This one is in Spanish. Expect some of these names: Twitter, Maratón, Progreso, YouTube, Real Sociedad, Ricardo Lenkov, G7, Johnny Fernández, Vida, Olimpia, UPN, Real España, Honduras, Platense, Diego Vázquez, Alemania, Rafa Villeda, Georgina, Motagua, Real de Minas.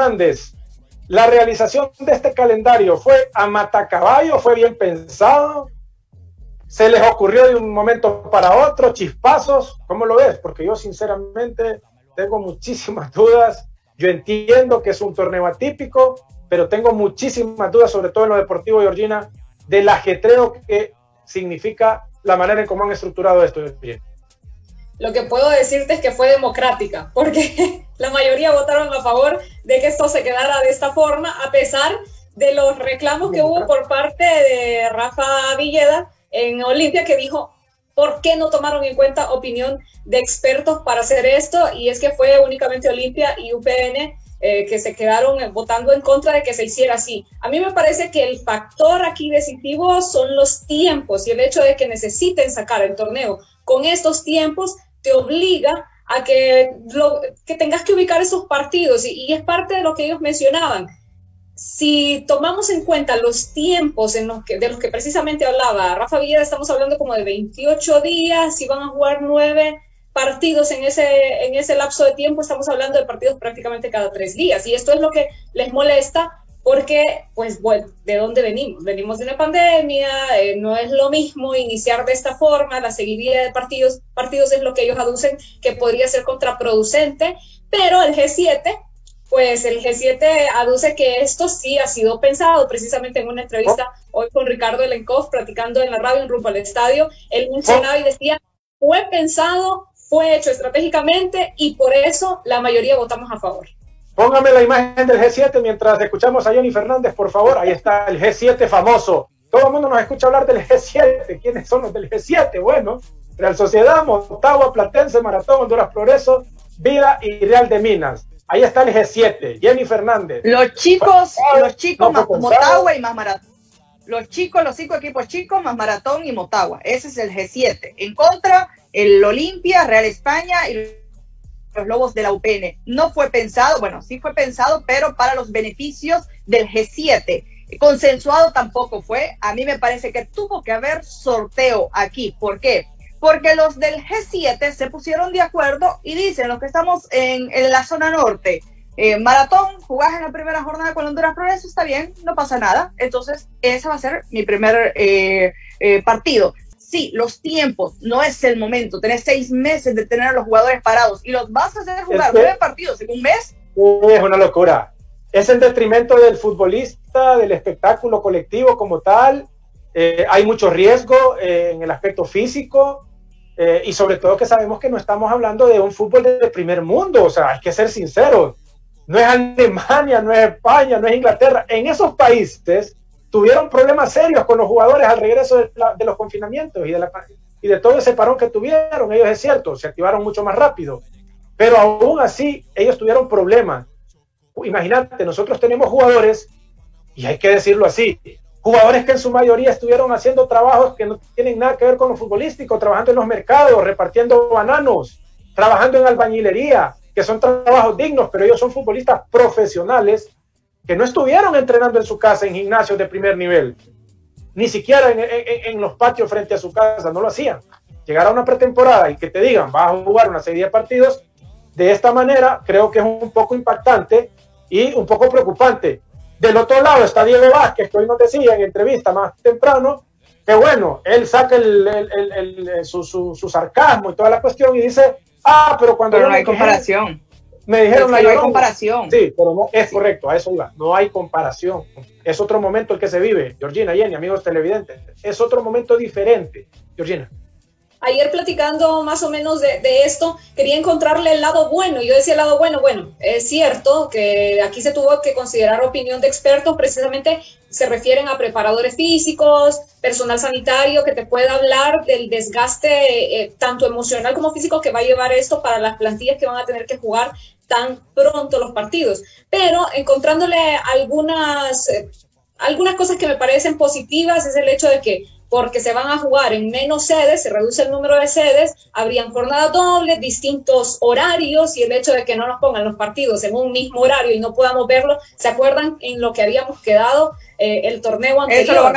Fernández, la realización de este calendario fue a matacaballo, fue bien pensado, se les ocurrió de un momento para otro, chispazos, ¿cómo lo ves? Porque yo sinceramente tengo muchísimas dudas. Yo entiendo que es un torneo atípico, pero tengo muchísimas dudas, sobre todo en lo deportivo, Georgina, del ajetreo que significa la manera en cómo han estructurado esto. Lo que puedo decirte es que fue democrática, porque la mayoría votaron a favor de que esto se quedara de esta forma, a pesar de los reclamos que hubo por parte de Rafa Villeda en Olimpia, que dijo, ¿por qué no tomaron en cuenta opinión de expertos para hacer esto? Y es que fue únicamente Olimpia y UPN que se quedaron votando en contra de que se hiciera así. A mí me parece que el factor aquí decisivo son los tiempos y el hecho de que necesiten sacar el torneo. Con estos tiempos te obliga a que tengas que ubicar esos partidos y es parte de lo que ellos mencionaban. Si tomamos en cuenta los tiempos de los que precisamente hablaba Rafa Villeda, estamos hablando como de 28 días, si van a jugar 9 partidos en ese lapso de tiempo, estamos hablando de partidos prácticamente cada 3 días, y esto es lo que les molesta porque, pues bueno, ¿de dónde venimos? Venimos de una pandemia, no es lo mismo iniciar de esta forma, la seguidilla de partidos es lo que ellos aducen que podría ser contraproducente, pero el G7, pues el G7 aduce que esto sí ha sido pensado. Precisamente en una entrevista hoy con Ricardo Lenkov, platicando en la radio en rumbo al estadio, él mencionaba y decía, fue pensado, fue hecho estratégicamente y por eso la mayoría votamos a favor. Póngame la imagen del G7 mientras escuchamos a Johnny Fernández, por favor. Ahí está el G7 famoso. Todo el mundo nos escucha hablar del G7. ¿Quiénes son los del G7? Bueno, Real Sociedad, Motagua, Platense, Maratón, Honduras, Progreso, Vida y Real de Minas. Ahí está el G7, Jenny Fernández. Los chicos más Motagua y más Maratón. Los 5 equipos chicos más Maratón y Motagua. Ese es el G7. En contra, el Olimpia, Real España y los Lobos de la UPN. No fue pensado, bueno, sí fue pensado, pero para los beneficios del G7. Consensuado tampoco fue. A mí me parece que tuvo que haber sorteo aquí. ¿Por qué? Porque los del G7 se pusieron de acuerdo y dicen, los que estamos en la zona norte, Maratón, jugás en la primera jornada con Honduras Progreso, está bien, no pasa nada. Entonces, ese va a ser mi primer partido. Sí, los tiempos, no es el momento. Tenés 6 meses de tener a los jugadores parados y los vas a hacer jugar 9 partidos en un mes. Es una locura. Es en detrimento del futbolista, del espectáculo colectivo como tal. Hay mucho riesgo en el aspecto físico y sobre todo que sabemos que no estamos hablando de un fútbol de primer mundo, o sea, hay que ser sinceros, no es Alemania, no es España, no es Inglaterra, en esos países tuvieron problemas serios con los jugadores al regreso de los confinamientos y de todo ese parón que tuvieron. Ellos, es cierto, se activaron mucho más rápido, pero aún así ellos tuvieron problemas. Imagínate, nosotros tenemos jugadores, y hay que decirlo así, jugadores que en su mayoría estuvieron haciendo trabajos que no tienen nada que ver con lo futbolístico, trabajando en los mercados, repartiendo bananos, trabajando en albañilería, que son trabajos dignos, pero ellos son futbolistas profesionales que no estuvieron entrenando en su casa, en gimnasios de primer nivel, ni siquiera en los patios frente a su casa, no lo hacían. Llegar a una pretemporada y que te digan, vas a jugar una serie de partidos de esta manera, creo que es un poco impactante y un poco preocupante. Del otro lado está Diego Vázquez, que hoy nos decía en entrevista más temprano, que bueno, él saca su sarcasmo y toda la cuestión y dice, ah, pero cuando... Pero no hay comparación. Me dijeron... No hay comparación. Sí, pero no, es correcto, a eso iba, no hay comparación. Es otro momento el que se vive, Georgina, Jenny, amigos televidentes, es otro momento diferente, Georgina. Ayer platicando más o menos de esto, quería encontrarle el lado bueno. Yo decía el lado bueno, es cierto que aquí se tuvo que considerar opinión de expertos, precisamente se refieren a preparadores físicos, personal sanitario que te pueda hablar del desgaste tanto emocional como físico que va a llevar esto para las plantillas que van a tener que jugar tan pronto los partidos. Pero encontrándole algunas cosas que me parecen positivas es el hecho de que porque se van a jugar en menos sedes, se reduce el número de sedes, habrían jornadas dobles, distintos horarios, y el hecho de que no nos pongan los partidos en un mismo horario y no podamos verlo, ¿se acuerdan en lo que habíamos quedado el torneo anterior?